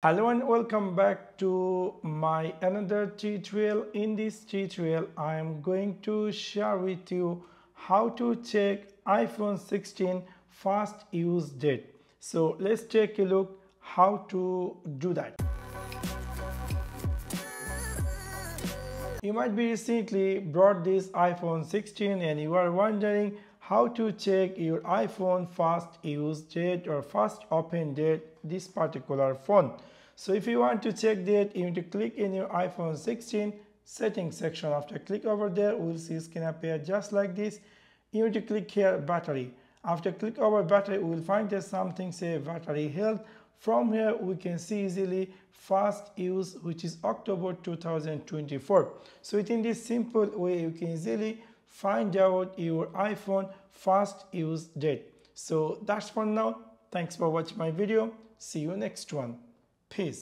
Hello and welcome back to my another tutorial. In this tutorial I am going to share with you how to check iPhone 16 first use date. So let's take a look how to do that. You might be recently brought this iPhone 16 and you are wondering how to check your iPhone first use date or first open date this particular phone. So if you want to check that, you need to click in your iPhone 16 settings section. After click over there, we'll see screen appear just like this. You need to click here battery. After click over battery, we'll find there's something say battery health. From here we can see easily first use, which is October 2024. So within this simple way you can easily find out your iPhone first use date. So that's for now. Thanks for watching my video. See you next one. Peace.